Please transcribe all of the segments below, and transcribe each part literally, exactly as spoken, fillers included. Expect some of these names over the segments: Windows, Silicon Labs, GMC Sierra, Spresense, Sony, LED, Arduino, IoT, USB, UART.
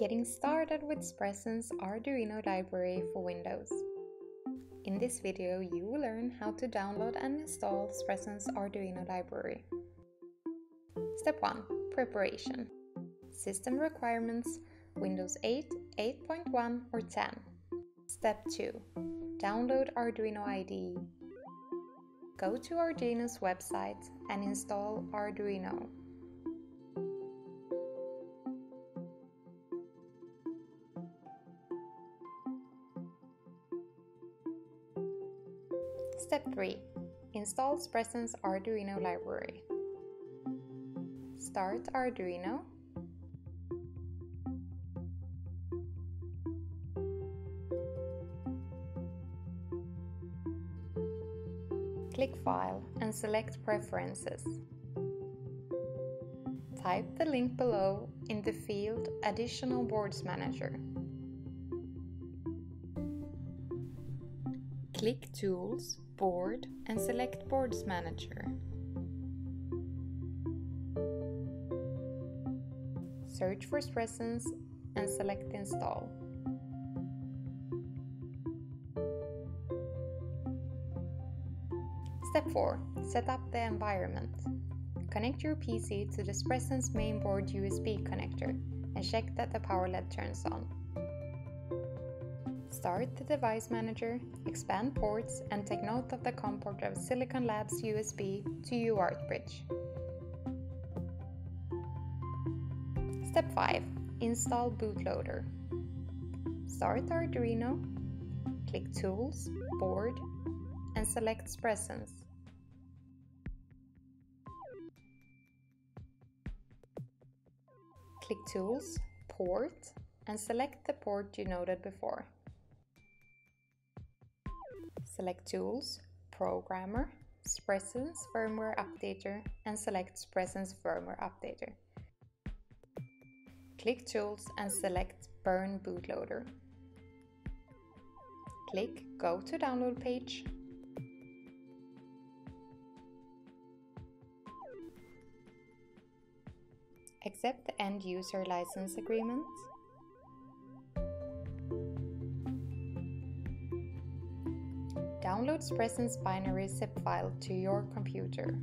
Getting started with Spresense Arduino library for Windows. In this video you will learn how to download and install Spresense Arduino library. Step one. Preparation. System requirements Windows eight, eight point one or ten. Step two. Download Arduino I D E. Go to Arduino's website and install Arduino. Step three. Install Spresense Arduino library. Start Arduino. Click File and select Preferences. Type the link below in the field Additional Boards Manager. Click Tools, Board and select Boards Manager. Search for Spresense and select Install. Step four. Set up the environment. Connect your P C to the Spresense mainboard U S B connector and check that the power L E D turns on. Start the device manager, expand ports and take note of the COM port of Silicon Labs U S B to U A R T bridge. Step five. Install bootloader. Start Arduino, click Tools, Board and select Spresense. Click Tools, Port and select the port you noted before. Select Tools, Programmer, Spresense Firmware Updater and select Spresense Firmware Updater. Click Tools and select Burn Bootloader. Click Go to Download page. Accept the End User License Agreement. Download Spresense binary zip file to your computer.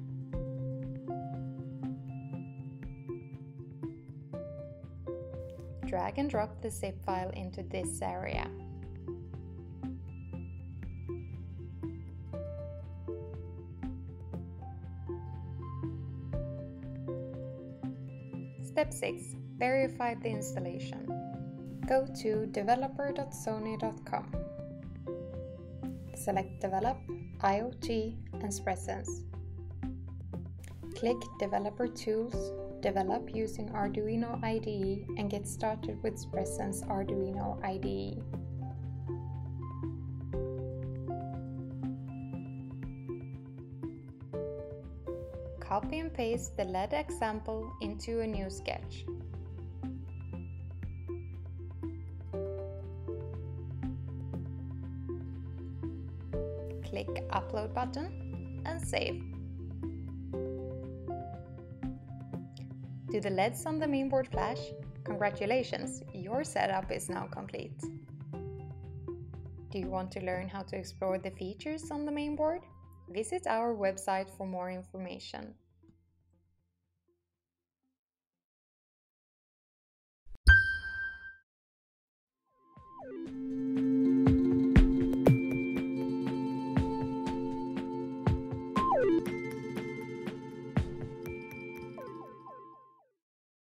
Drag and drop the zip file into this area. Step six. Verify the installation. Go to developer dot sony dot com. Select Develop, IoT and Spresense. Click Developer Tools, Develop using Arduino I D E and get started with Spresense Arduino I D E. Copy and paste the L E D example into a new sketch. Click Upload button and save. Do the L E Ds on the mainboard flash? Congratulations, your setup is now complete. Do you want to learn how to explore the features on the mainboard? Visit our website for more information.